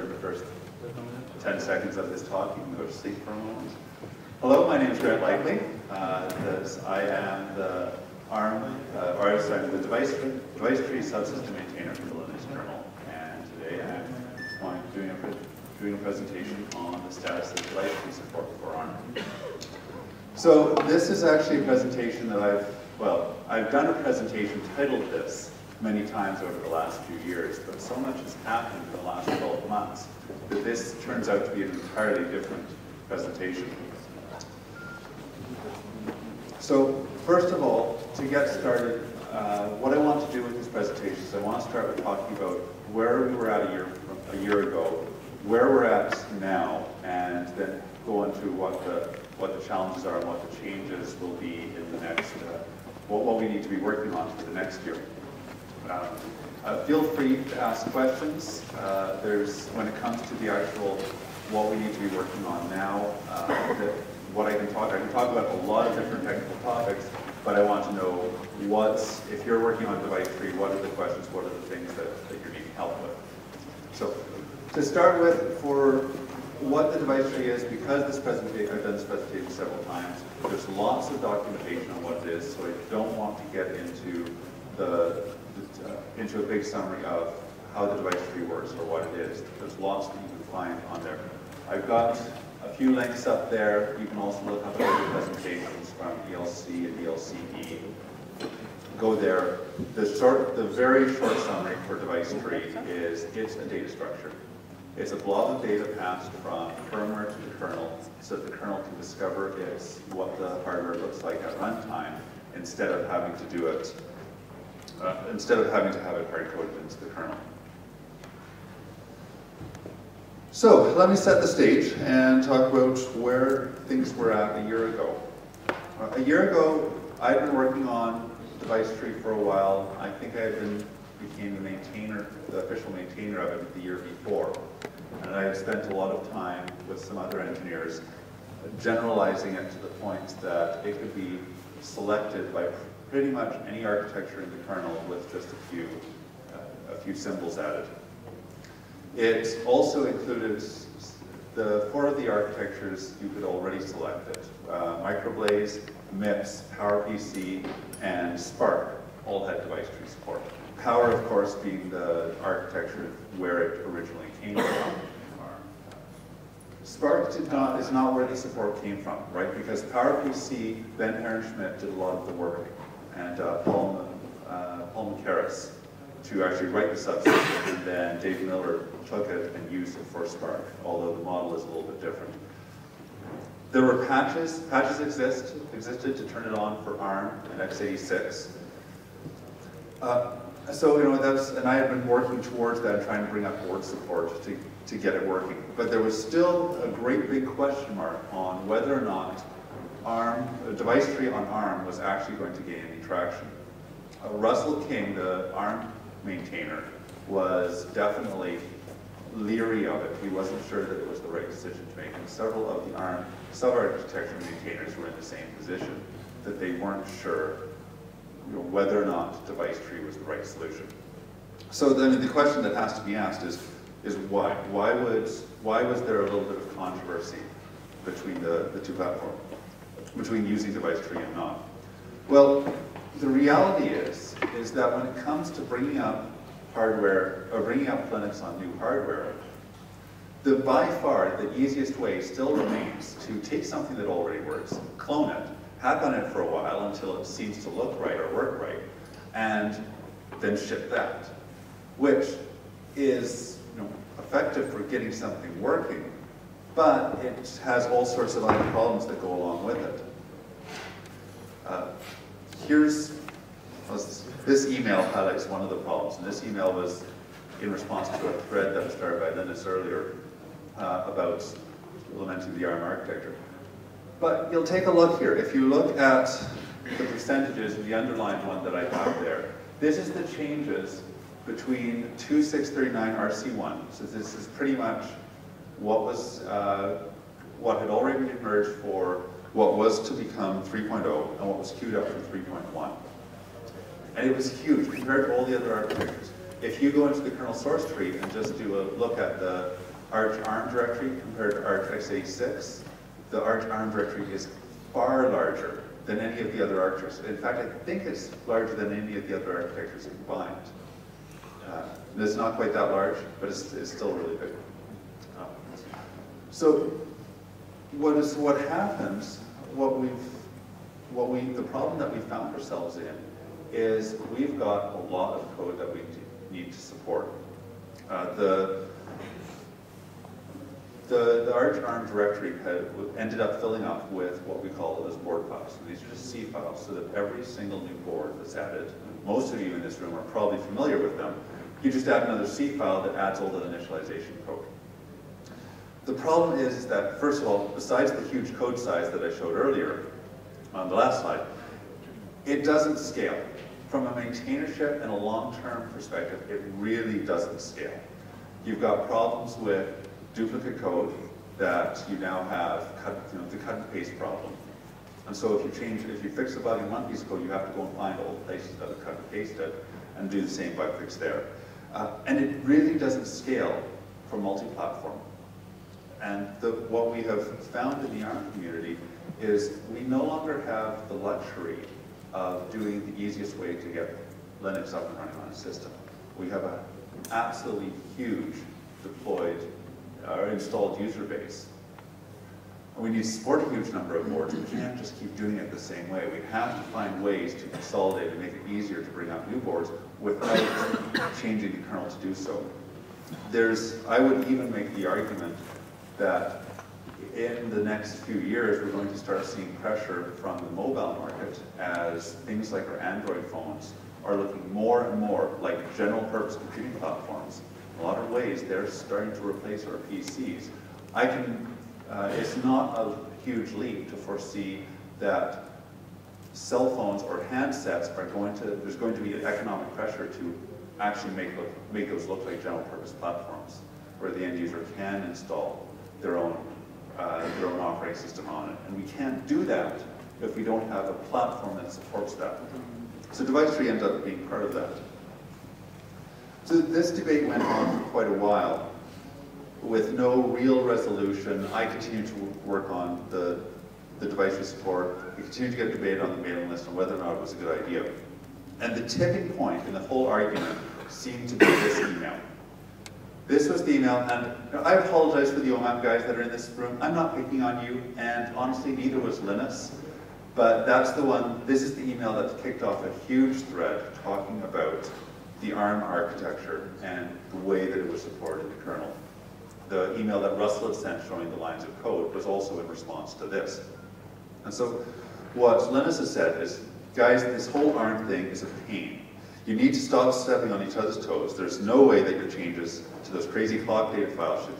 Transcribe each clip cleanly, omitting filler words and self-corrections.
heard the first 10 seconds of this talk. You can go to sleep for a moment. Hello, my name is Grant Likely. I am the ARM, the device tree subsystem maintainer for the Linux kernel. And today I'm doing a presentation on the status of device tree support for ARM. So this is actually a presentation that I've done a presentation titled this many times over the last few years, but so much has happened in the last 12 months that this turns out to be an entirely different presentation. So first of all, to get started, what I want to do with this presentation is I want to start with talking about where we were at a year ago, where we're at now, and then go into what the challenges are and what the changes will be in the next, what we need to be working on for the next year. Feel free to ask questions. When it comes to the actual what we need to be working on now, I can talk about a lot of different technical topics, but I want to know if you're working on device tree, what are the questions, what are the things that you're needing help with. So to start with, for what the device tree is, because this presentation, I've done this presentation several times, there's lots of documentation on what it is, so I don't want to get into a big summary of how the device tree works or what it is. There's lots that you can find on there. I've got a few links up there. You can also look up other presentations from ELC and ELCD. Go there. The very short summary for device tree is it's a data structure. It's a blob of data passed from firmware to the kernel so that the kernel can discover what the hardware looks like at runtime instead of having to do it have it hard-coded into the kernel. So let me set the stage and talk about where things were at a year ago. A year ago, I'd been working on device tree for a while. I think I became the official maintainer of it the year before. And I had spent a lot of time with some other engineers generalizing it to the point that it could be selected by pretty much any architecture in the kernel with just a few symbols added. It also included four of the architectures you could already select it. MicroBlaze, MIPS, PowerPC, and Sparc all had device tree support. Power, of course, being the architecture where it originally came from. Sparc is not where the support came from, right? Because PowerPC, Ben Herrschmidt did a lot of the work, and Paul Macaris to actually write the subsystem, and then Dave Miller took it and used it for Sparc, although the model is a little bit different. There were patches. Patches existed to turn it on for ARM and x86. I had been working towards that, trying to bring up board support to get it working. But there was still a great big question mark on whether or not device tree on ARM was actually going to gain any traction. Russell King, the ARM maintainer, was definitely leery of it. He wasn't sure that it was the right decision to make. And several of the ARM sub-architecture maintainers were in the same position, that they weren't sure whether or not device tree was the right solution. So then the question that has to be asked is why? Why was there a little bit of controversy between the two platforms, between using device tree and not? Well, the reality is that when it comes to bringing up hardware, or bringing up Linux on new hardware, by far the easiest way still remains to take something that already works, clone it, have done it for a while until it seems to look right or work right, and then ship that, which is effective for getting something working, but it has all sorts of other problems that go along with it. This email highlights one of the problems, and this email was in response to a thread that was started by Linus earlier about lamenting the ARM architecture. But you'll take a look here. If you look at the percentages, the underlined one that I have there, this is the changes between 2.639 RC1. So this is pretty much what had already been merged for what was to become 3.0 and what was queued up for 3.1. And it was huge compared to all the other architectures. If you go into the kernel source tree and just do a look at the Arch ARM directory compared to Arch x86, the Arch ARM directory is far larger than any of the other Arches. In fact, I think it's larger than any of the other architectures combined. It's not quite that large, but it's still really big. So the problem that we found ourselves in is we've got a lot of code that we need to support. The Arch ARM directory ended up filling up with what we call as board files. So these are just C files, so that every single new board that's added, most of you in this room are probably familiar with them, you just add another C file that adds all the initialization code. The problem is that, first of all, besides the huge code size that I showed earlier on the last slide, it doesn't scale. From a maintainership and a long-term perspective, it really doesn't scale. You've got problems with duplicate code that you now have, the cut and paste problem. And so if you fix a bug in one piece of code, you have to go and find all the places that are cut and pasted and do the same bug fix there. And it really doesn't scale for multi-platform. And what we have found in the ARM community is we no longer have the luxury of doing the easiest way to get Linux up and running on a system. We have an absolutely huge deployed our installed user base. And we need to support a huge number of boards, but you can't just keep doing it the same way. We have to find ways to consolidate and make it easier to bring out new boards without changing the kernel to do so. I would even make the argument that in the next few years, we're going to start seeing pressure from the mobile market as things like our Android phones are looking more and more like general purpose computing platforms. In a lot of ways, they're starting to replace our PCs. It's not a huge leap to foresee that cell phones or handsets are going to, there's going to be economic pressure to actually make those look like general purpose platforms where the end user can install their own operating system on it. And we can't do that if we don't have a platform that supports that. So device tree ends up being part of that. So this debate went on for quite a while with no real resolution. I continue to work on the device tree support. We continue to get a debate on the mailing list on whether or not it was a good idea. And the tipping point in the whole argument seemed to be this email. This was the email, and I apologize for the OMAP guys that are in this room. I'm not picking on you, and honestly, neither was Linus. But that's the one, this is the email that kicked off a huge thread talking about the ARM architecture and the way that it was supported in the kernel. The email that Russell had sent showing the lines of code was also in response to this. And so what Linus has said is, guys, this whole ARM thing is a pain. You need to stop stepping on each other's toes. There's no way that your changes to those crazy clock data files should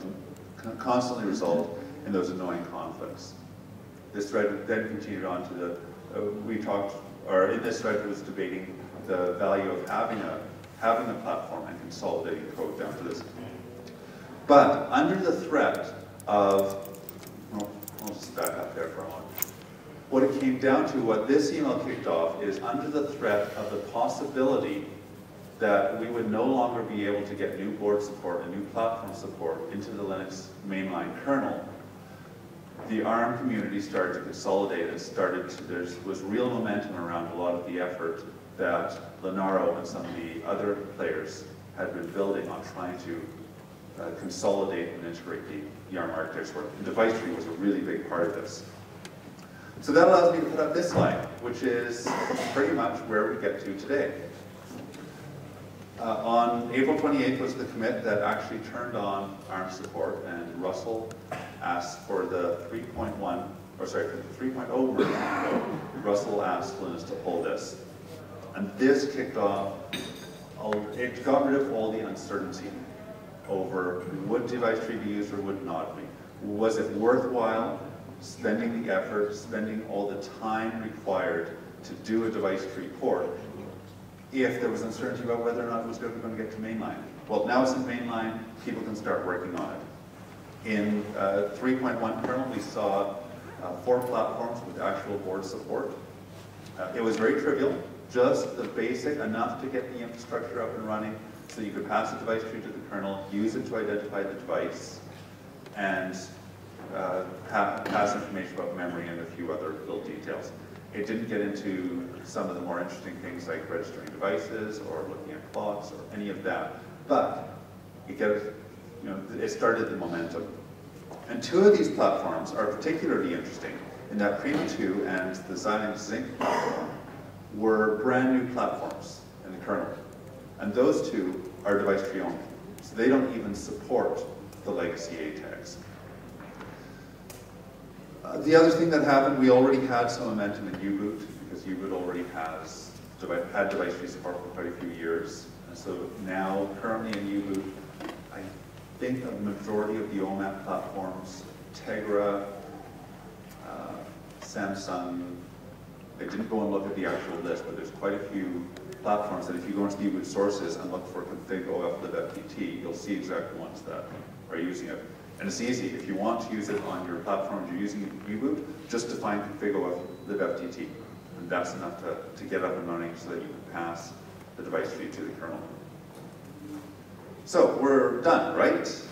constantly result in those annoying conflicts. This thread then continued on to the, in this thread was debating the value of having a platform and consolidating code down to this. But under the threat of, well, I'll just back up there for a moment. What it came down to, what this email kicked off, is under the threat of the possibility that we would no longer be able to get new board support and new platform support into the Linux mainline kernel, the ARM community started to consolidate and there was real momentum around a lot of the effort that Linaro and some of the other players had been building on trying to consolidate and integrate the ARM architecture. And device tree was a really big part of this. So that allows me to put up this slide, which is pretty much where we get to today. On April 28th was the commit that actually turned on ARM support, and Russell asked for the 3.0 version. Russell asked Linus to pull this. And this kicked off, it got rid of all the uncertainty over would device tree be used or would not be. Was it worthwhile spending the effort, spending all the time required to do a device tree port if there was uncertainty about whether or not it was going to get to mainline? Well, now it's in mainline, people can start working on it. In 3.1 kernel, we saw 4 platforms with actual board support. It was very trivial, just the basic, enough to get the infrastructure up and running so you could pass the device tree to the kernel, use it to identify the device, and has information about memory and a few other little details. It didn't get into some of the more interesting things like registering devices or looking at clocks or any of that, but it gets, you know, it started the momentum. And two of these platforms are particularly interesting in that Prima 2 and the Xilinx Zinc platform were brand new platforms in the kernel. And those two are device tree only. So they don't even support the legacy A tags. The other thing that happened, we already had some momentum in U-boot, because U-boot already has had device tree support for quite a few years. And so now, currently in U-boot, I think the majority of the OMAP platforms, Tegra, Samsung, I didn't go and look at the actual list, but there's quite a few platforms that if you go into the U-boot sources and look for config OF LIBFDT, you'll see exact ones that are using it. And it's easy. If you want to use it on your platform you're using U-boot, just define config OF LIBFDT. And that's enough to get up and running so that you can pass the device tree to the kernel. So we're done, right?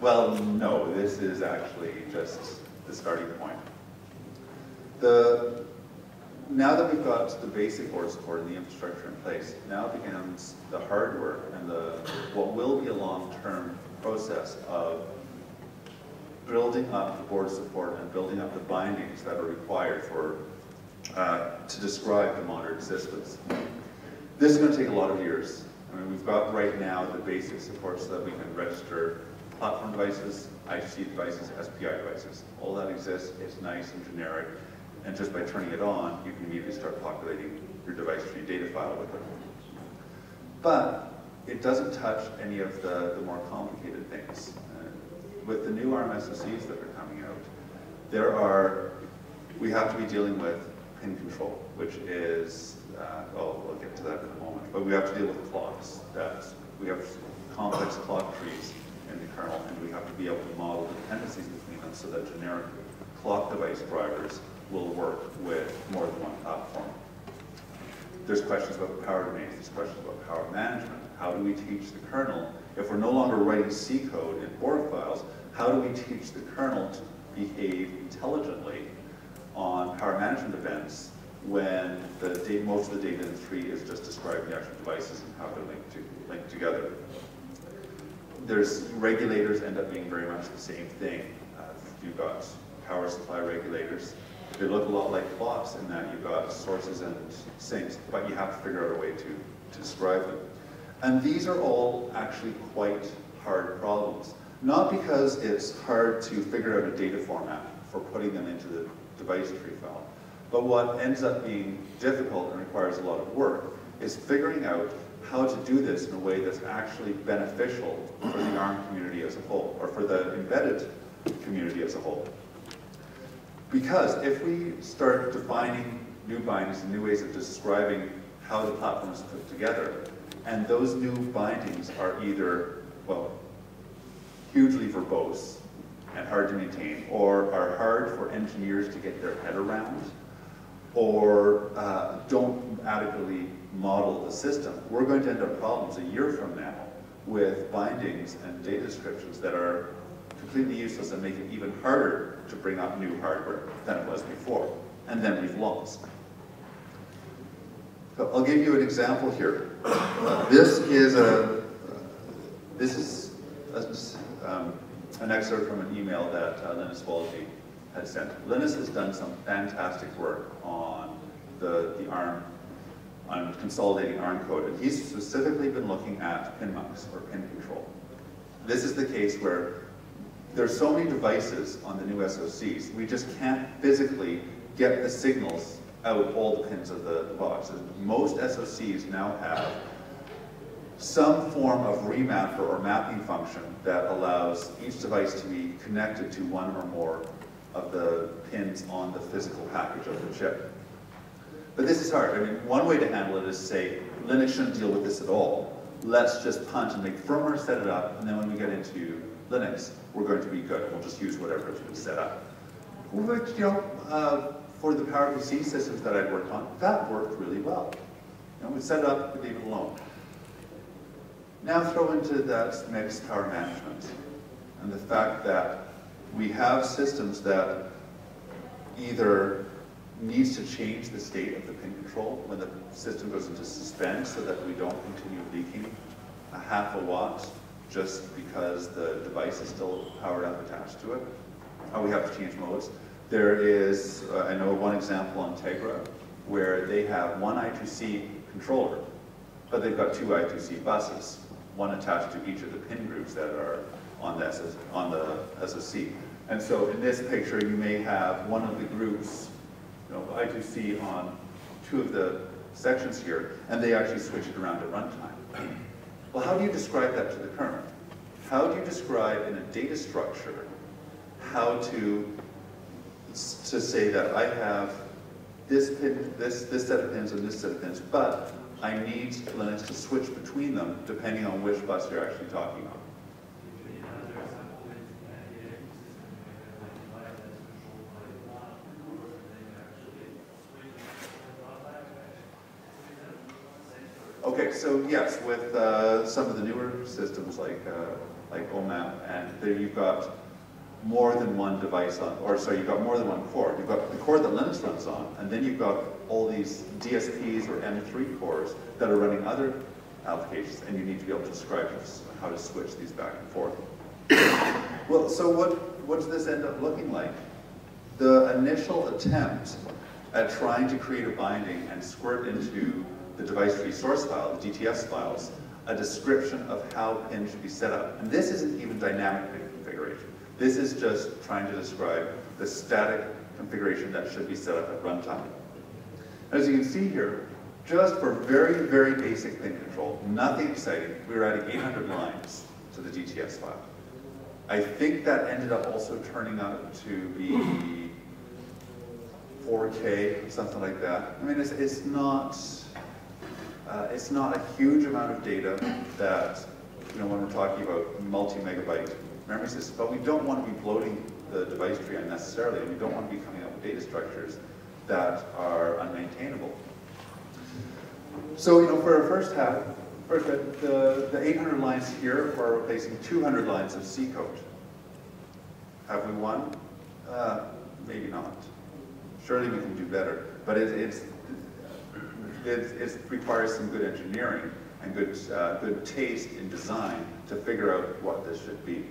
Well, no, this is actually just the starting point. Now that we've got the basic board support and the infrastructure in place, now begins the hard work and what will be a long-term process of building up the board support and building up the bindings that are required to describe the modern systems. This is going to take a lot of years. I mean, we've got right now the basic support so that we can register platform devices, I2C devices, SPI devices. All that exists, it's nice and generic. And just by turning it on, you can immediately start populating your device tree data file with it. But it doesn't touch any of the more complicated things. With the new ARM SoCs that are coming out, we have to be dealing with pin control, which is, well, we'll get to that in a moment, but we have to deal with clocks. We have complex clock trees in the kernel, and we have to be able to model dependencies between them so that generic clock device drivers will work with more than one platform. There's questions about power domains, there's questions about power management. How do we teach the kernel, if we're no longer writing C code in Borg files, how do we teach the kernel to behave intelligently on power management events when most of the data in the tree is just describing the actual devices and how they're linked together? Regulators end up being very much the same thing. You've got power supply regulators. They look a lot like clocks in that you've got sources and sinks, but you have to figure out a way to describe them. And these are all actually quite hard problems. Not because it's hard to figure out a data format for putting them into the device tree file, but what ends up being difficult and requires a lot of work is figuring out how to do this in a way that's actually beneficial for the ARM community as a whole, or for the embedded community as a whole. Because if we start defining new bindings and new ways of describing how the platform is put together, and those new bindings are either, well, hugely verbose and hard to maintain, or are hard for engineers to get their head around, or don't adequately model the system, we're going to end up problems a year from now with bindings and data descriptions that are completely useless and make it even harder to bring up new hardware than it was before. And then we've lost. So I'll give you an example here. This is an excerpt from an email that Linus Torvalds had sent. Linus has done some fantastic work on the ARM, on consolidating ARM code. And he's specifically been looking at pin mux, or pin control. This is the case where there's so many devices on the new SoCs, we just can't physically get the signals out all the pins of the box. Most SoCs now have some form of remapper or mapping function that allows each device to be connected to one or more of the pins on the physical package of the chip. But this is hard. I mean, one way to handle it is say, Linux shouldn't deal with this at all. Let's just punch and make firmware, set it up, and then when we get into Linux, we're going to be good. We'll just use whatever has been set up. Which, you know, for the PowerPC systems that I've worked on, that worked really well. You know, we set it up and leave it alone. Now throw into that mix power management. and the fact that we have systems that either needs to change the state of the pin control when the system goes into suspend so that we don't continue leaking a half a watt just because the device is still powered up attached to it. We have to change modes. There is, I know one example on Tegra where they have one I2C controller, but they've got two I2C buses, one attached to each of the pin groups that are on the SoC. And so in this picture, you may have one of the groups, you know, I2C on two of the sections here, and they actually switch it around at runtime. Well, how do you describe that to the kernel? How do you describe in a data structure how to say that I have this pin, this set of pins and this set of pins, but I need Linux to switch between them depending on which bus you're actually talking on? Okay, so yes, with some of the newer systems like OMAP, and there you've got more than one device on, or sorry, you've got more than one core. You've got the core that Linux runs on, and then you've got all these DSPs or M3 cores that are running other applications, and you need to be able to describe how to switch these back and forth. Well, so what does this end up looking like? The initial attempt at trying to create a binding and squirt into the device tree source file, the DTS files, a description of how pins should be set up. And this isn't even dynamic pin configuration. This is just trying to describe the static configuration that should be set up at runtime. As you can see here, just for very, very basic pin control, nothing exciting, we were adding 800 lines to the DTS file. I think that ended up also turning out to be 4K, something like that. I mean, it's not a huge amount of data that, you know, when we're talking about multi-megabyte memory systems, but we don't want to be bloating the device tree unnecessarily, and we don't want to be coming up with data structures that are unmaintainable. So, you know, for our first half, the 800 lines here are replacing 200 lines of C code. Have we won? Maybe not. Surely we can do better, but it requires some good engineering and good taste in design to figure out what this should be.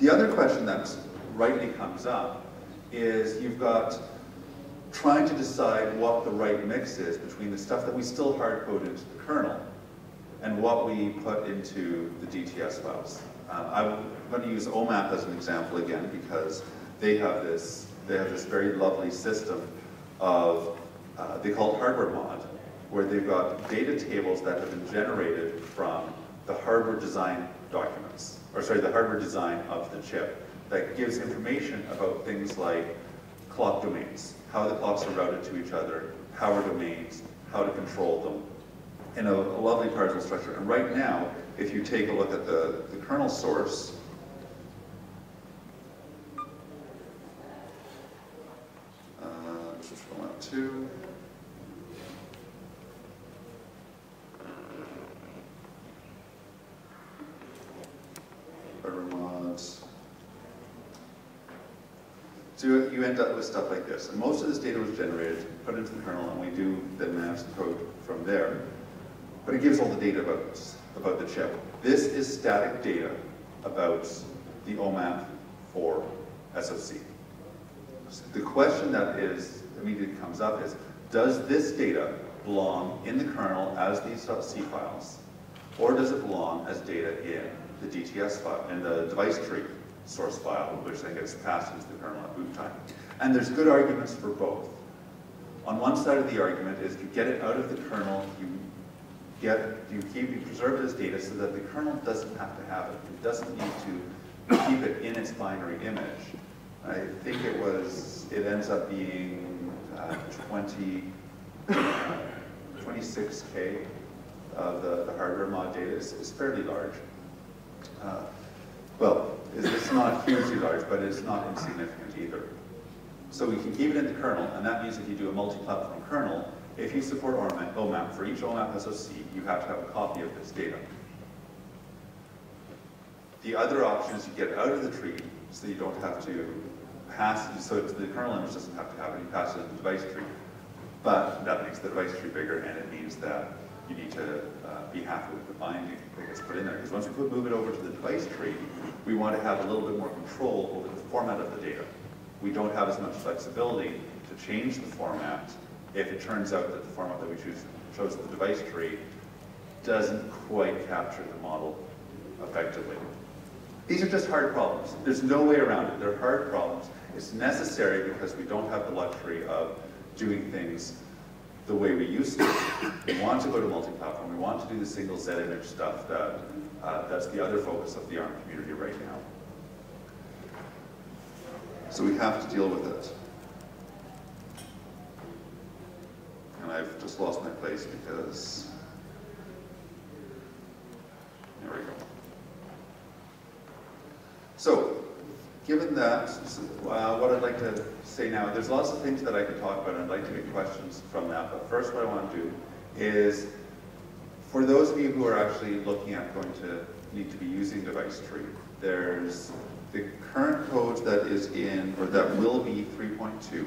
The other question that rightly comes up is you've got trying to decide what the right mix is between the stuff that we still hard code into the kernel and what we put into the DTS files. I'm going to use OMAP as an example again because they have this very lovely system of they call it hardware mod, where they've got data tables that have been generated from the hardware design documents, or sorry, the hardware design of the chip that gives information about things like clock domains, how the clocks are routed to each other, power domains, how to control them, in a lovely partial structure. And right now, if you take a look at the kernel source, let's just go out to. So you end up with stuff like this. And most of this data was generated, put into the kernel, and we do the maps code from there. But it gives all the data about the chip. This is static data about the OMAP for SoC. So the question that is immediately comes up is, does this data belong in the kernel as these .c files, or does it belong as data in the DTS file, in the device tree source file, which then gets passed into the kernel at boot time? And there's good arguments for both. On one side of the argument is you get it out of the kernel, you preserve it as data so that the kernel doesn't have to have it. It doesn't need to keep it in its binary image. I think it was, it ends up being 26K of the hardware mod data. It's fairly large. Well, it's not hugely large, but it's not insignificant either. So we can keep it in the kernel, and that means if you do a multi-platform kernel, if you support OMAP, for each OMAP SoC, you have to have a copy of this data. The other option is you get out of the tree so you don't have to pass, so the kernel image doesn't have to have any passes in the device tree. But that makes the device tree bigger, and it means that you need to be happy with the binding that gets put in there. Because once we move it over to the device tree, we want to have a little bit more control over the format of the data. We don't have as much flexibility to change the format if it turns out that the format that we chose in the device tree doesn't quite capture the model effectively. These are just hard problems. There's no way around it. They're hard problems. It's necessary because we don't have the luxury of doing things the way we used to. We want to go to multi-platform. We want to do the single Z-image stuff that, that's the other focus of the ARM community right now. So we have to deal with it. And I've just lost my place because, there we go. So, given that, what I'd like to say now, there's lots of things that I could talk about, and I'd like to get questions from that, but first what I want to do is, for those of you who are actually looking at going to need to be using device tree, there's the current code that is in, or that will be 3.2,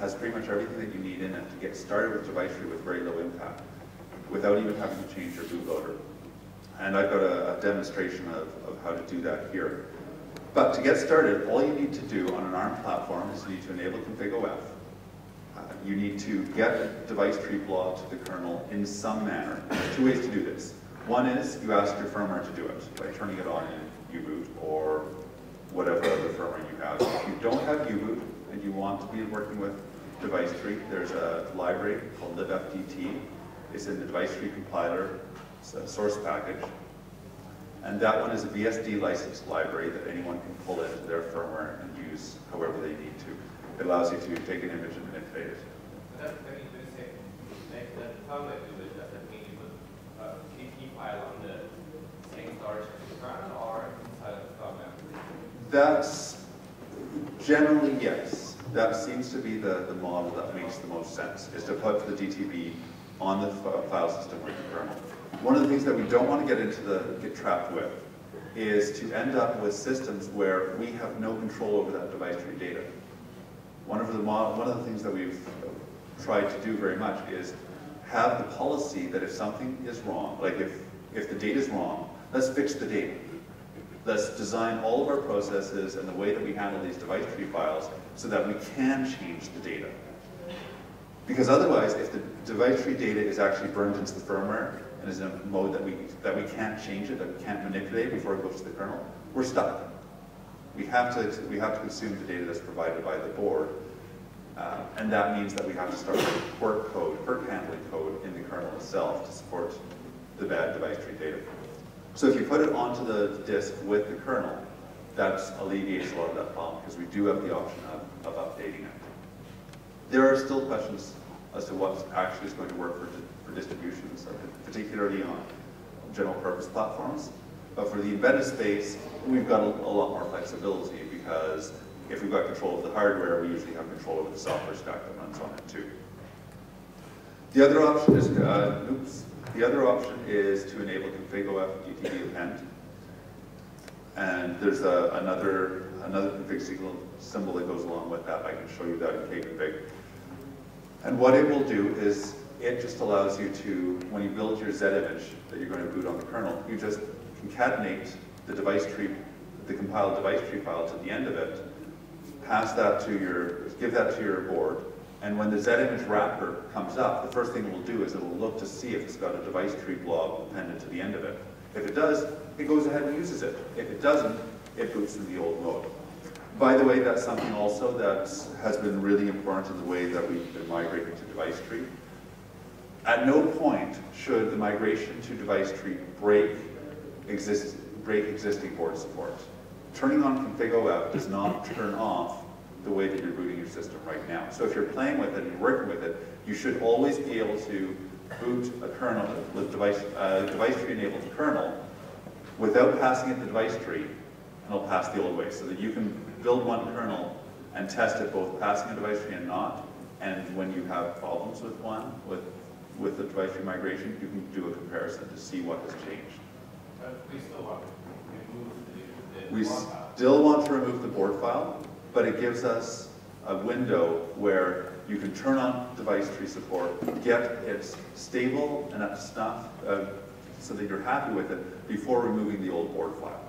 has pretty much everything that you need in it to get started with device tree with very low impact, without even having to change your bootloader. And I've got a demonstration of how to do that here. But to get started, all you need to do on an ARM platform is you need to enable config OF. You need to get device tree blob to the kernel in some manner. There's two ways to do this. One is you ask your firmware to do it by turning it on in U-boot or whatever other firmware you have. If you don't have U-boot and you want to be working with device tree, there's a library called LIBFDT. It's in the device tree compiler source package. And that one is a BSD licensed library that anyone can pull into their firmware and use however they need to. It allows you to take an image and manipulate it. So that's very interesting. Like the how I do it, does that mean you would keep file on the same storage as the kernel or inside of the firmware? That's generally yes. That seems to be the model that makes the most sense, is to put the DTB on the file system with the kernel. One of the things that we don't want to get trapped with is to end up with systems where we have no control over that device tree data. One of the things that we've tried to do very much is have the policy that if something is wrong, like if the data is wrong, let's fix the data. Let's design all of our processes and the way that we handle these device tree files so that we can change the data. Because otherwise, if the device tree data is actually burned into the firmware, and is in a mode that we can't change it, that we can't manipulate before it goes to the kernel, we're stuck. We have to consume the data that's provided by the board, and that means that we have to start with work handling code in the kernel itself to support the bad device tree data. So if you put it onto the disk with the kernel, that alleviates a lot of that problem because we do have the option of updating it. There are still questions as to what actually is going to work for distributions, particularly on general purpose platforms. But for the embedded space, we've got a lot more flexibility because if we've got control of the hardware, we usually have control over the software stack that runs on it too. The other option is, to enable config OF DTB append. And there's another config symbol that goes along with that. I can show you that in kconfig. And what it will do is it just allows you to, when you build your Z-image that you're going to boot on the kernel, you just concatenate the device tree, the compiled device tree file to the end of it, give that to your board, and when the Z-image wrapper comes up, the first thing it will do is it will look to see if it's got a device tree blob appended to the end of it. If it does, it goes ahead and uses it. If it doesn't, it boots in the old mode. By the way, that's something also that has been really important in the way that we've been migrating to device tree. At no point should the migration to device tree break existing board support. Turning on config OF does not turn off the way that you're booting your system right now. So if you're playing with it and working with it, you should always be able to boot a kernel with device tree enabled kernel without passing it the device tree, and it'll pass the old way, so that you can build one kernel and test it both passing a device tree and not. And when you have problems with one, with the device tree migration, you can do a comparison to see what has changed. We still want to remove the board file, but it gives us a window where you can turn on device tree support, get it stable and up to snuff so that you're happy with it before removing the old board file.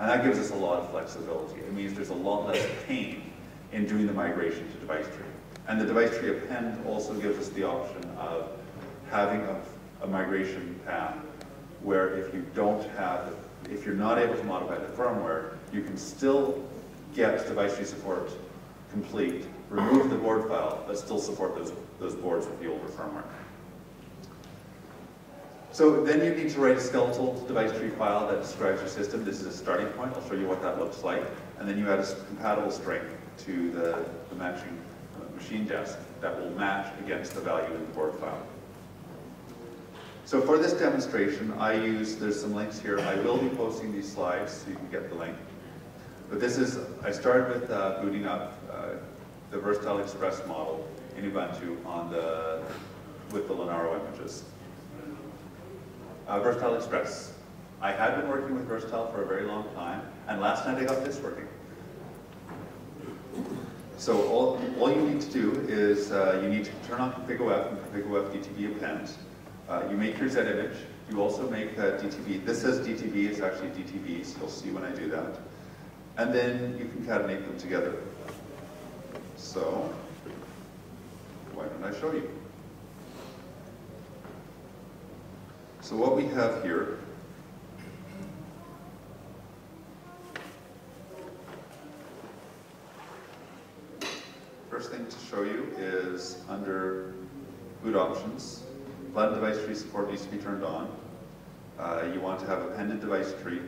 And that gives us a lot of flexibility. It means there's a lot less pain in doing the migration to device tree. And the device tree append also gives us the option of having a migration path where if you don't have, if you're not able to modify the firmware, you can still get device tree support complete, remove the board file, but still support those boards with the older firmware. So then you need to write a skeletal device tree file that describes your system. This is a starting point. I'll show you what that looks like. And then you add a compatible string to the matching machine desk that will match against the value in the board file. So for this demonstration, there's some links here. I will be posting these slides so you can get the link. But this is, I started with booting up the Versatile Express model in Ubuntu with the Linaro images. Versatile Express. I had been working with Versatile for a very long time, and last night I got this working. So all you need to do is you need to turn on config OF and config OF DTB append. You make your Z-Image. You also make DTB. This says DTB, it's actually DTB, so you'll see when I do that. And then you concatenate them together. So, why don't I show you? So what we have here first thing to show you is under boot options, button device tree support needs to be turned on. You want to have appended device tree,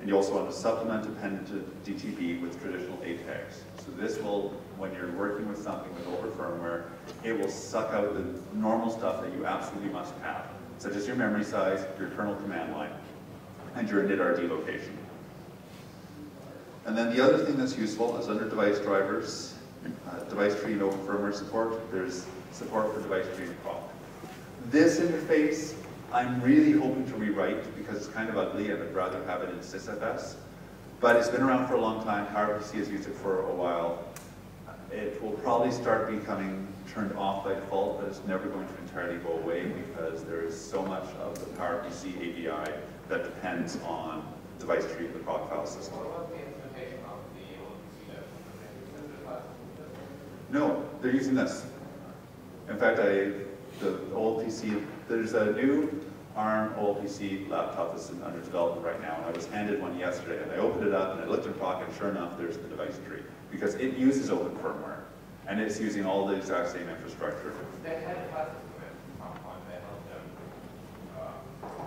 and you also want to supplement appended to DTB with traditional A tags. So this will, when you're working with something with older firmware, it will suck out the normal stuff that you absolutely must have, such as your memory size, your kernel command line, and your initRD location. And then the other thing that's useful is under device drivers, device tree and open firmware support, there's support for device tree and POP. This interface, I'm really hoping to rewrite because it's kind of ugly and I'd rather have it in SysFS, but it's been around for a long time. PowerPC has used it for a while. It will probably start becoming turned off by default, but it's never going to entirely go away because there is so much of the PowerPC API that depends on device tree of the proc file system. What about the implementation of the OLPC? No, they're using this. In fact, the OLPC, there's a new ARM OLPC laptop that's under development right now, and I was handed one yesterday, and I opened it up and I looked at proc, and sure enough, there's the device tree because it uses open firmware. And it's using all the exact same infrastructure. They had classes with PowerPoint that helped them.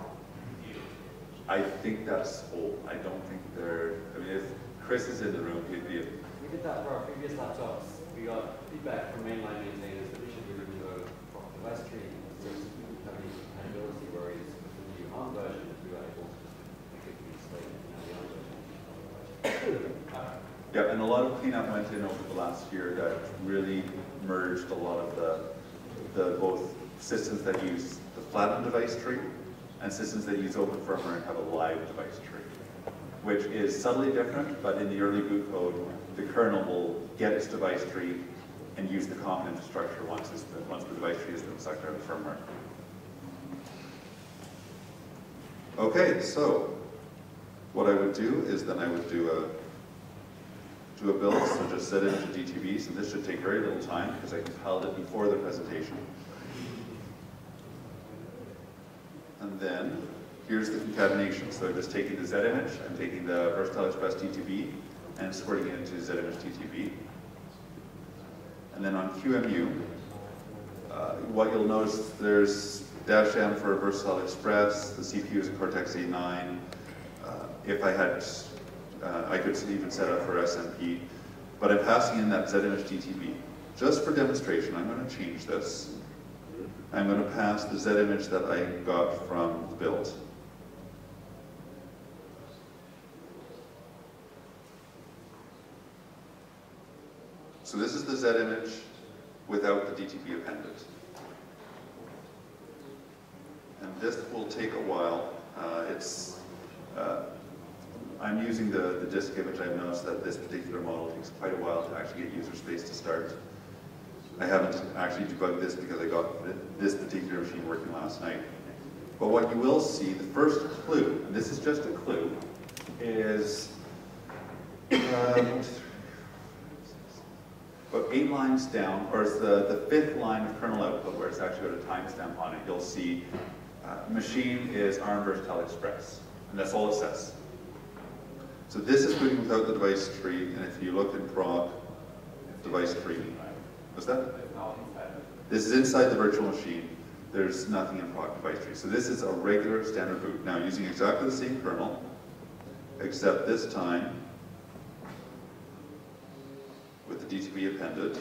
I think that's old. I don't think they're. I mean, if Chris is in the room, he'd be. We did that for our previous laptops. We got feedback from mainline maintainers that we should be reviewing the device tree. So we didn't have any compatibility worries with the new ARM version if we were able to make it easily in the ARM version. Yeah, and a lot of cleanup went in over the last year that really merged a lot of the both systems that use the flattened device tree and systems that use open firmware and have a live device tree, which is subtly different, but in the early boot code, the kernel will get its device tree and use the common infrastructure once the device tree has been sucked out of firmware. Okay, so what I would do is then I would do a build, so just set it into DTB, so this should take very little time because I compiled it before the presentation. And then here's the concatenation. So I'm just taking the Z-Image, I'm taking the Versatile Express DTB and squirting it into Z-Image DTB. And then on QMU, what you'll notice, there's -m for Versatile Express, the CPU is a Cortex-A9. If I had I could even set up for SMP, but I'm passing in that Z-Image DTB. Just for demonstration, I'm going to change this. I'm going to pass the Z-Image that I got from the build. So this is the Z-Image without the DTB appended. And this will take a while. It's I'm using the disk image. I've noticed that this particular model takes quite a while to actually get user space to start. I haven't actually debugged this because I got this particular machine working last night. But what you will see, the first clue, and this is just a clue, is about 8 lines down, or it's the 5th line of kernel output where it's actually got a timestamp on it. You'll see machine is ARM Versatile Express, and that's all it says. So this is booting without the device tree, and if you look in proc, device tree. What's that? This is inside the virtual machine. There's nothing in proc device tree. So this is a regular standard boot. Now using exactly the same kernel, except this time with the DTB appended.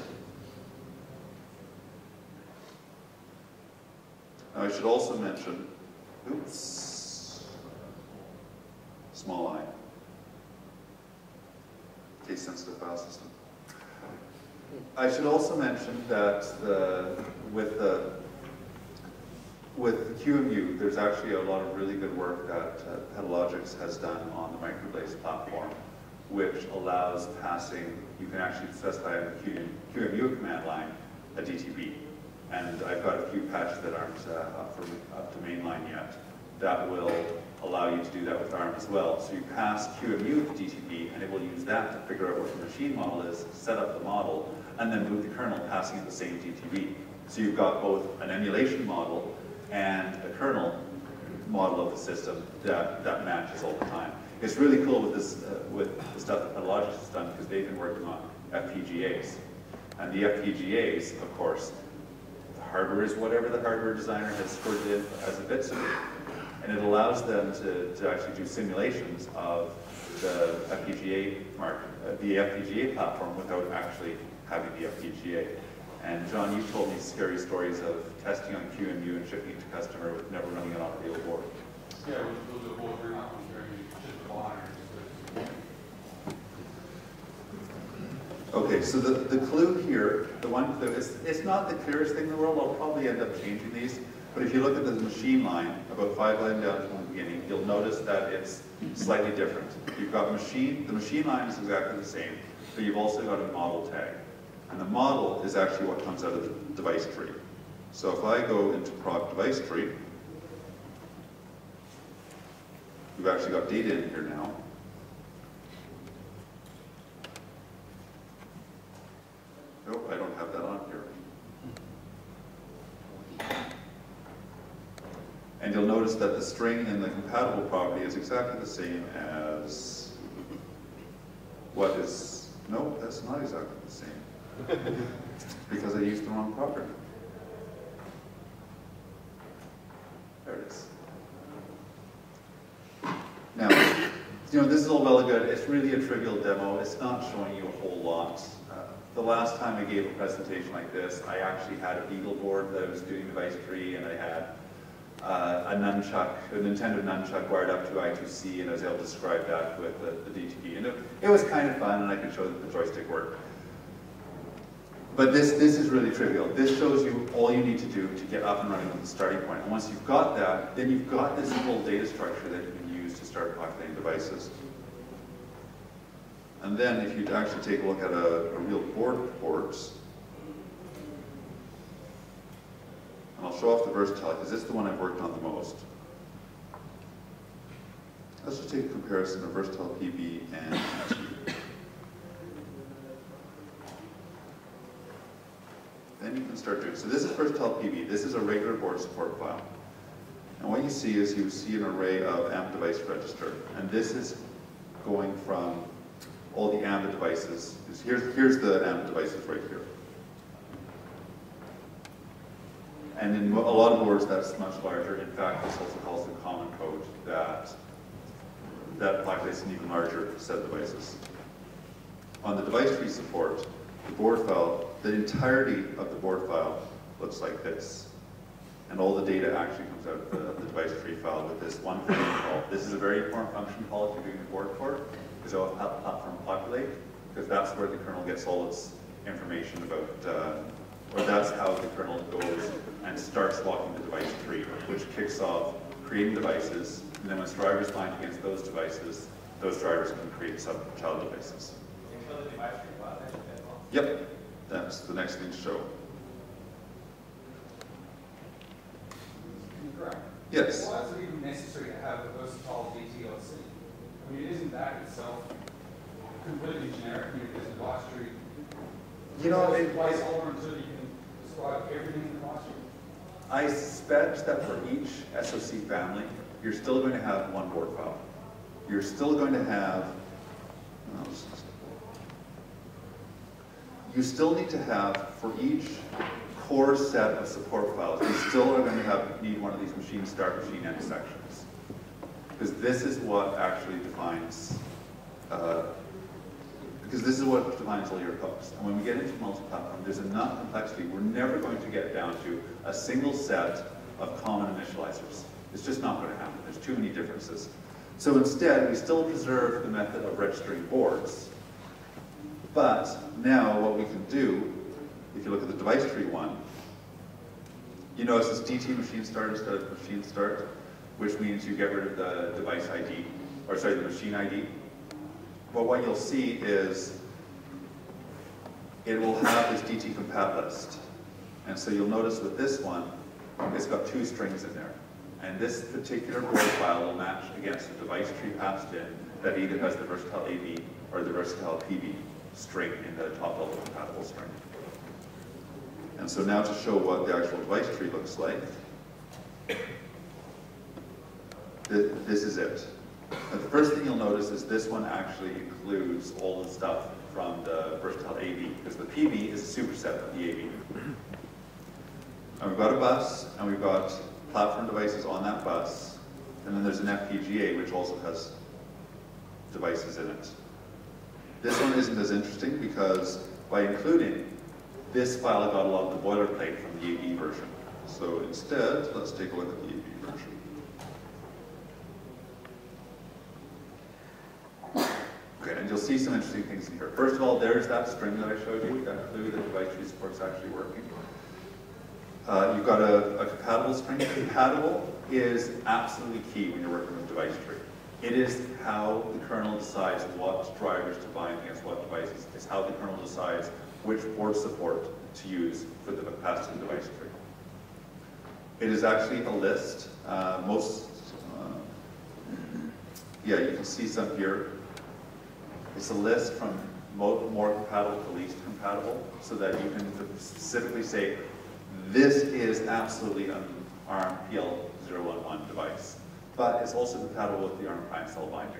Now I should also mention, oops, small I, case sensitive file system. I should also mention that with QMU, there's actually a lot of really good work that Pedalogics has done on the MicroBlaze platform, which allows passing, you can actually specify in the QMU command line a DTB. And I've got a few patches that aren't up to mainline yet that will allow you to do that with ARM as well. So you pass QMU with the DTB, and it will use that to figure out what the machine model is, set up the model, and then move the kernel passing it the same DTB. So you've got both an emulation model and a kernel model of the system that matches all the time. It's really cool with this with the stuff that Pedalogics has done because they've been working on FPGAs. And the FPGAs, of course, the hardware is whatever the hardware designer has stored in as a bit stream. And it allows them to actually do simulations of the FPGA the FPGA platform without actually having the FPGA. And John, you told me scary stories of testing on QMU and shipping it to customer with never running it on a real board. Yeah, we built a board very often during just wires. Okay, so the clue here, the one clue, it's not the clearest thing in the world. I'll probably end up changing these. But if you look at the machine line, about 5 lines down from the beginning, you'll notice that it's slightly different. You've got machine, the machine line is exactly the same, but you've also got a model tag. And the model is actually what comes out of the device tree. So if I go into proc device tree, we've actually got data in here now. Nope, I don't have that on here. And you'll notice that the string and the compatible property is exactly the same as what is, no, that's not exactly the same. Because I used the wrong property. There it is. Now, you know, this is all well and good. It's really a trivial demo. It's not showing you a whole lot. The last time I gave a presentation like this, I actually had a Beagle board that I was doing device tree, and I had a nunchuck, a Nintendo nunchuck wired up to I2C, and I was able to describe that with the DTB. And it was kind of fun, and I could show that the joystick worked. But this is really trivial. This shows you all you need to do to get up and running with the starting point. And once you've got that, then you've got this little data structure that you can use to start populating devices. And then if you actually take a look at a real board port, and I'll show off the Versatile because it's the one I've worked on the most. Let's just take a comparison of Versatile PB and then you can start doing. So this is Versatile PB. This is a regular board support file. And what you see is you see an array of AMP device register. And this is going from all the AMP devices. Here's the AMP devices right here. And in a lot of boards, that's much larger. In fact, this also calls the common code that populates an even larger set of devices. On the device tree support, the board file, the entirety of the board file looks like this. And all the data actually comes out of the device tree file with this one function call. This is a very important function call if you're doing the board port, because it will help platform populate, because that's where the kernel gets all its information about, or that's how the kernel goes and starts walking the device tree, which kicks off creating devices, and then when drivers line against those devices, those drivers can create sub-child devices. Until the device requires that? Yep, that's the next thing to show. Correct. Yes. Why is it even necessary to have a versatile DTLC? I mean, isn't that itself completely generic? I mean, there's a device tree. You know, it placeholder until you can describe everything in the device tree. I suspect that for each SoC family, you're still going to have one board file. You're still going to have. You still need to have for each core set of support files. You still are going to need one of these machine start, machine end sections, because this is what actually defines. Because this is what defines all your hooks. And when we get into multi-platform, there's enough complexity. We're never going to get down to a single set of common initializers. It's just not going to happen. There's too many differences. So instead, we still preserve the method of registering boards. But now what we can do, if you look at the device tree one, you notice it's DT machine start instead of machine start, which means you get rid of the device ID, or sorry, the machine ID. But what you'll see is it will have this DT compat list. And so you'll notice with this one, it's got two strings in there. And this particular board file will match against a device tree passed in that either has the Versatile AB or the Versatile PB string in the top level compatible string. And so now to show what the actual device tree looks like, this is it. But the first thing you'll notice is this one actually includes all the stuff from the Versatile AB, because the PB is a superset of the AB. And we've got a bus, and we've got platform devices on that bus, and then there's an FPGA, which also has devices in it. This one isn't as interesting, because by including this file, I got a lot of the boilerplate from the AB version. So instead, let's take a look at the AB version. Okay, and you'll see some interesting things in here. First of all, there's that string that I showed you, that clue that device tree support's actually working. You've got a compatible string. Compatible is absolutely key when you're working with device tree. It is how the kernel decides what drivers to bind against what devices. It's how the kernel decides which board support to use for the capacity device tree. It is actually a list. Yeah, you can see some here. It's a list from more compatible to least compatible, so that you can specifically say, this is absolutely an ARM PL011 device. But it's also compatible with the ARM prime cell binding.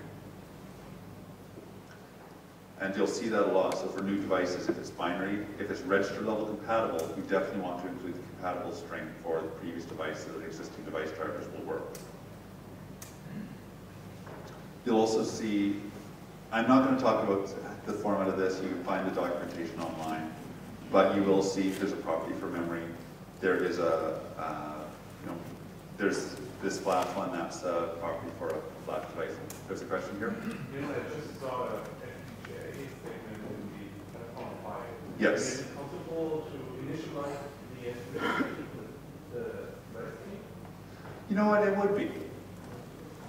And you'll see that a lot. So for new devices, if it's binary, if it's register level compatible, you definitely want to include the compatible string for the previous device so that existing device drivers will work. You'll also see, I'm not going to talk about the format of this. You can find the documentation online. But you will see there's a property for memory. There is a, there's this flash one that's a property for a flash device. There's a question here? Yes, I just saw an FPGA statement in the platform file. Yes. Is it possible to initialize the FPGA with the device tree? You know what, it would be.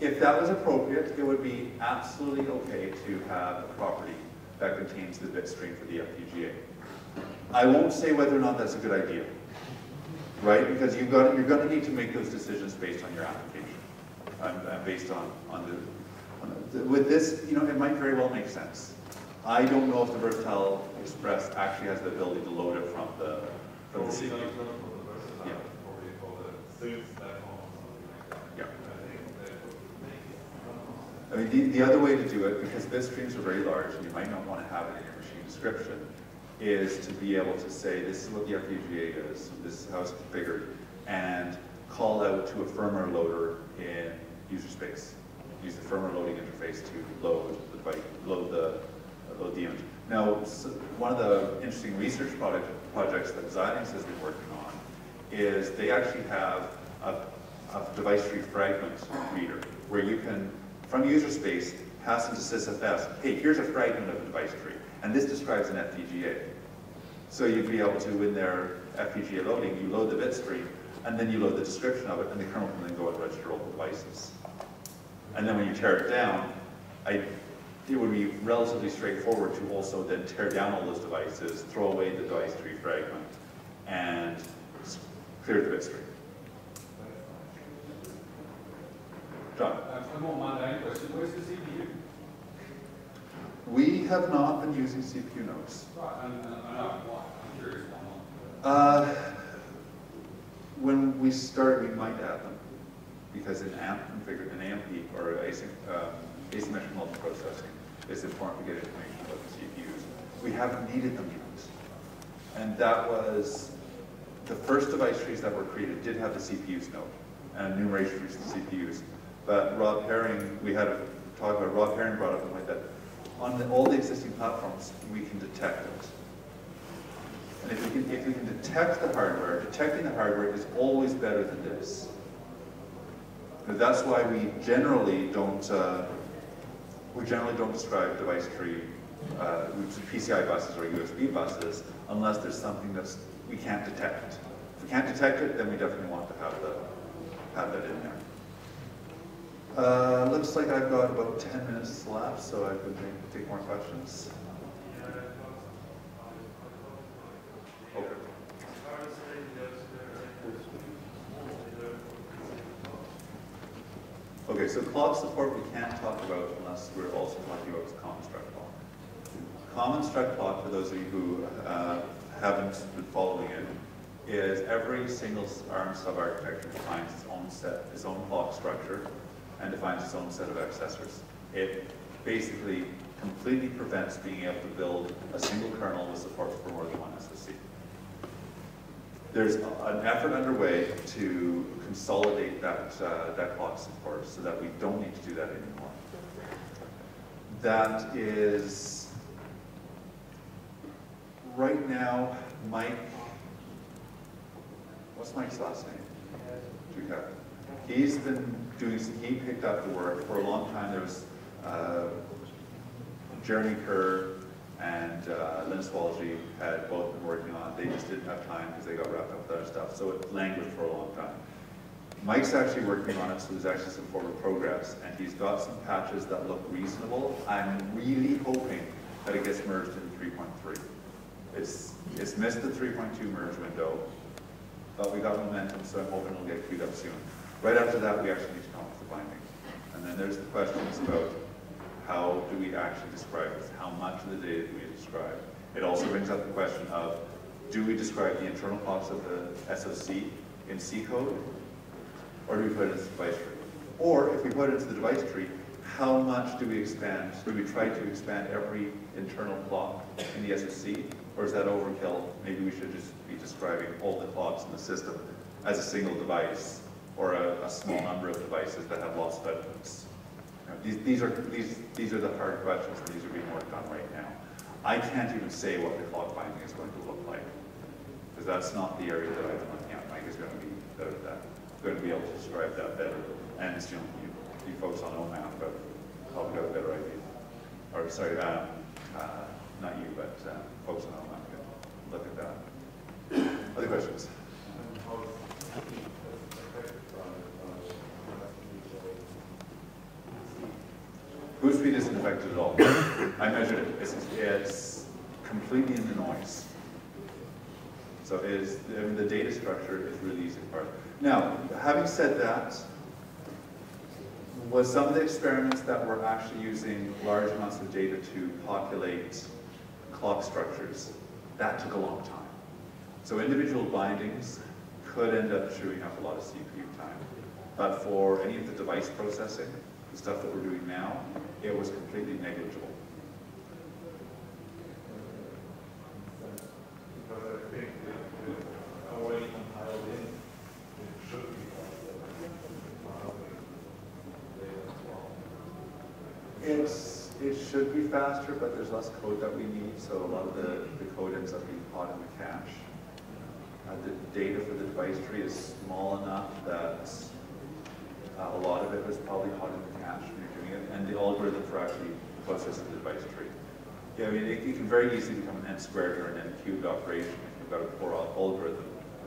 If that was appropriate, it would be absolutely okay to have a property that contains the bit stream for the FPGA. I won't say whether or not that's a good idea, right? Because you've got, you're going to need to make those decisions based on your application, based with this, it might very well make sense. I don't know if the Versatile Express actually has the ability to load it from the CPU. Like yeah. Yeah. I mean, the other way to do it, because bit streams are very large, and you might not want to have it in your machine description, is to be able to say, this is what the FPGA is, this is how it's configured, and call out to a firmware loader in user space. Use the firmware loading interface to load the device, load the image. Now, so one of the interesting research projects that Xilinx has been working on is they actually have a device tree fragment reader where you can, from user space, pass into SysFS, hey, here's a fragment of a device tree. And this describes an FPGA. So you'd be able to, in their FPGA loading, you load the bit stream, and then you load the description of it, and the kernel can then go and register all the devices. And then when you tear it down, it would be relatively straightforward to also then tear down all those devices, throw away the device tree fragment, and clear the bit stream. John? What is the CPU? We have not been using CPU nodes. Right, I'm curious. When we start, we might add them, because an AMP configured, an AMP or asymmetric multiprocessing is important to get information about the CPUs. We haven't needed them yet, and that was the first device trees that were created did have the CPUs node and enumeration for the CPUs. But Rob Herring, we had a talk about. Rob Herring brought up the point that on all the existing platforms, we can detect it. And if we can detect the hardware, detecting the hardware is always better than this. And that's why we generally don't describe device tree PCI buses or USB buses unless there's something that's we can't detect. If we can't detect it, then we definitely want to have that in there. Looks like I've got about 10 minutes left, so I could take more questions. Okay. Okay, so clock support we can't talk about unless we're also talking about common struct clock. Common struct clock, for those of you who haven't been following it, is every single ARM sub-architecture defines its own set, its own clock structure, and defines its own set of accessors. It basically completely prevents being able to build a single kernel with support for more than one SoC. There's an effort underway to consolidate that, that clock support so that we don't need to do that anymore. That is, right now, Mike, what's Mike's last name? He's been doing, he picked up the work for a long time. There was Jeremy Kerr and Linus Torvalds had both been working on it. They just didn't have time because they got wrapped up with other stuff. So it languished for a long time. Mike's actually working on it, so there's actually some forward progress. And he's got some patches that look reasonable. I'm really hoping that it gets merged in 3.3. It's missed the 3.2 merge window, but we got momentum, so I'm hoping it'll get queued up soon. Right after that, we actually need to come up with the binding. And then there's the questions about how do we actually describe this? How much of the data do we describe? It also brings up the question of, do we describe the internal clocks of the SoC in C code? Or do we put it into the device tree? Or if we put it into the device tree, how much do we expand? Do we try to expand every internal clock in the SoC? Or is that overkill? Maybe we should just be describing all the clocks in the system as a single device, or a small number of devices that have lots of outputs. You know, these are the hard questions, and these are being worked on right now. I can't even say what the clock binding is going to look like, because that's not the area that I've been looking at. Mike is going to be better at that. Going to be able to describe that better, and it's, you know, you folks on OMAP, but probably got a better idea. Or sorry, not you, but folks on OMAP can look at that. Other questions? Boost speed isn't affected at all. I measured it. It's completely in the noise. So it is, I mean, the data structure is really easy part. Now, having said that, was some of the experiments that were actually using large amounts of data to populate clock structures, that took a long time. So individual bindings could end up chewing up a lot of CPU time. But for any of the device processing, the stuff that we're doing now, it was completely negligible. Because I think that already compiled in, it should be faster. It should be faster, but there's less code that we need, so a lot of the code ends up being caught in the cache. The data for the device tree is small enough that a lot of it was probably caught in the cache when you're doing it, and the algorithm for actually processing the device tree. Yeah, I mean, it can very easily become an n squared or an n cubed operation if you've got a poor algorithm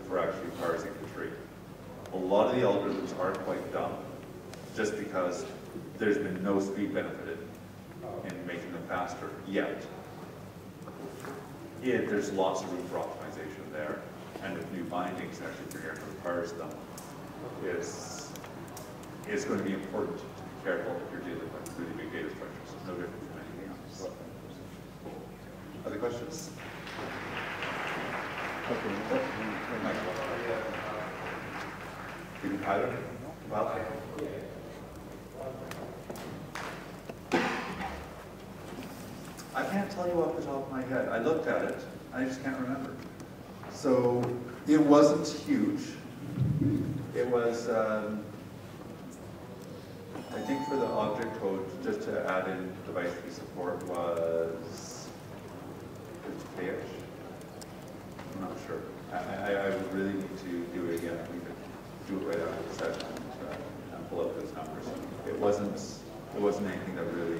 for actually parsing the tree. a lot of the algorithms are quite dumb, just because there's been no speed benefited in making them faster yet. Yeah, there's lots of room for optimization there, and if new bindings and actually figuring out who requires them, it's going to be important to be careful if you're dealing with really big data structures. It's no different from anything else. Other questions? Okay. You can hide it? Well, I can't tell you off the top of my head. I looked at it, I just can't remember. So it wasn't huge. It was, I think for the object code, just to add in device we support was 50K-ish. I'm not sure. I would really need to do it again. We could do it right after the session and pull up those numbers. It wasn't anything that really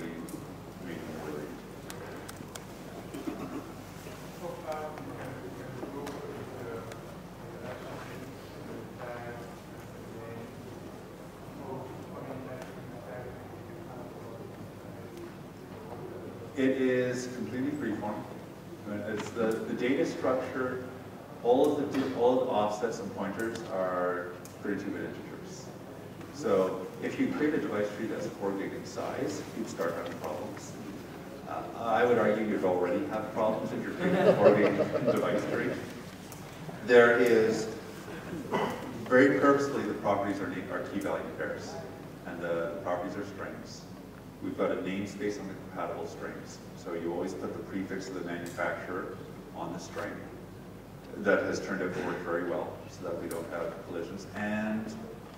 It is completely freeform. It's the data structure. All of the offsets and pointers are 32-bit integers. So if you create a device tree that's 4 gig in size, you'd start having problems. I would argue you'd already have problems if you're creating a 4 gig device tree. There is very purposely the properties are key value pairs, and the properties are strings. We've got a namespace on the compatible strings. So you always put the prefix of the manufacturer on the string. That has turned out to work very well so that we don't have collisions. And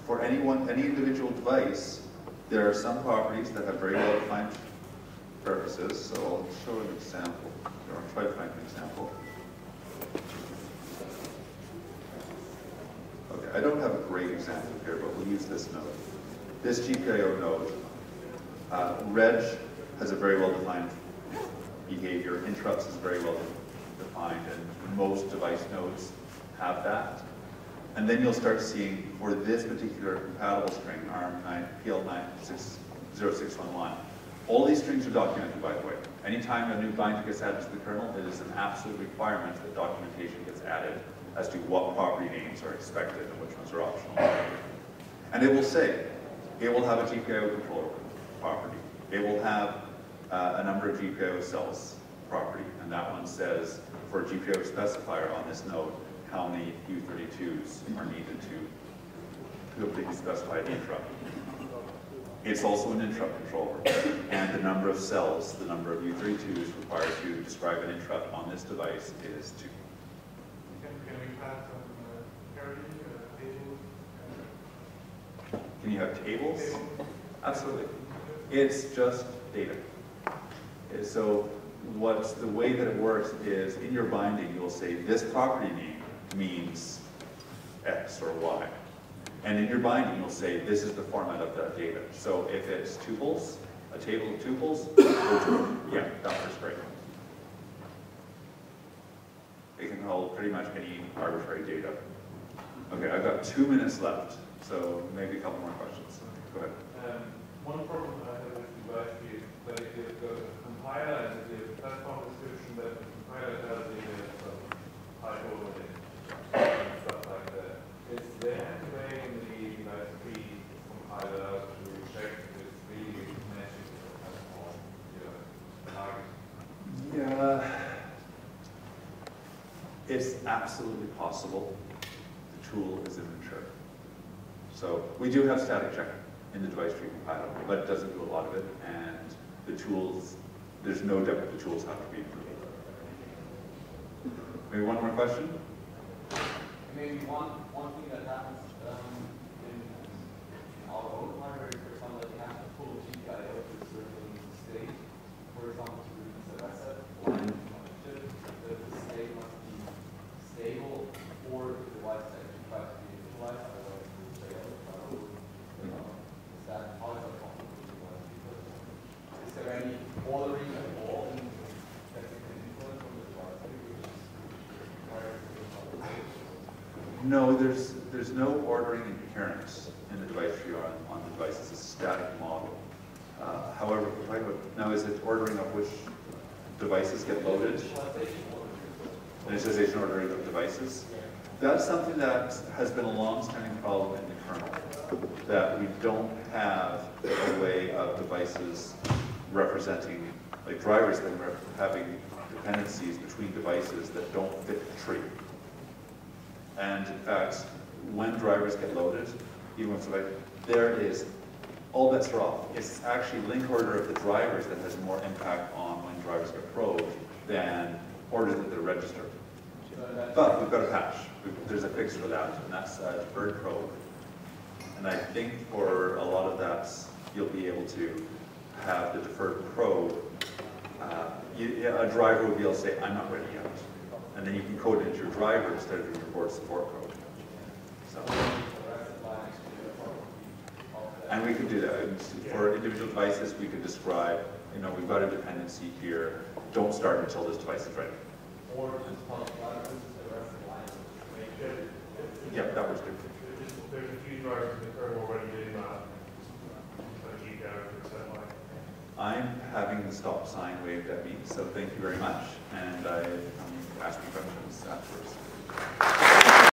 for any individual device, there are some properties that have very well defined purposes. So I'll show an example, or I'll try to find an example. Okay, I don't have a great example here, but we'll use this node. This GPIO node. Reg has a very well-defined behavior. Interrupts is very well-defined, and most device nodes have that. And then you'll start seeing, for this particular compatible string, ARM9, PL90611, all these strings are documented, by the way. Anytime a new binding gets added to the kernel, it is an absolute requirement that documentation gets added as to what property names are expected and which ones are optional. And it will say, it will have a GPIO controller property. It will have a number of GPIO cells property, and that one says for a GPIO specifier on this node, how many U32s are needed to completely specify the interrupt. It's also an interrupt controller, and the number of cells, the number of U32s required to describe an interrupt on this device is 2. Can we pass on parity, tables? Can you have tables? Absolutely. It's just data. So the way that it works is in your binding, you'll say this property name means X or Y. And in your binding, you'll say this is the format of that data. So if it's tuples, a table of tuples, yeah, that works great. It can hold pretty much any arbitrary data. Okay, I've got 2 minutes left, so maybe a couple more questions. Go ahead. One problem I had with the device is that if you have a compiler and the platform description that the compiler does in a title and stuff like that, is there any way in the device tree compiler to check this really matches the platform? Yeah, it's absolutely possible. The tool is immature. So we do have static checking in the device tree compiler, but it doesn't do a lot of it, and the tools, there's no doubt that the tools have to be improved. Maybe one more question? Maybe one thing that happens in our own library, for example, that you have to pull GPIO to a certain state, for example, to release a asset or a function, that the state must be stable for the device that you try to initialize. Is there any ordering at all that you can influence from the device? No, there's no ordering inherent in the device tree on the device. It's a static model. However, now is it ordering of which devices get loaded? Initialization ordering of devices. That's something that has been a long-standing problem in the kernel, that we don't have a way of devices representing, like drivers that are having dependencies between devices that don't fit the tree. And in fact, when drivers get loaded, even if there is, all bets are off. It's actually link order of the drivers that has more impact on when drivers get probed than orders that they're registered. But we've got a patch. There's a fix for that, and that's bird probe. And I think for a lot of that, you'll be able to have the deferred probe. A driver will be able to say, I'm not ready yet. And then you can code it into your driver instead of your board support code. So. And we could do that. And for individual devices, we could describe, you know, we've got a dependency here. Don't start until this device is ready. Or just call drivers the rest of the line. Yeah, that works good. There's a few drivers in the kernel already doing that. I'm having the stop sign waved at me, so thank you very much. And I ask you questions afterwards.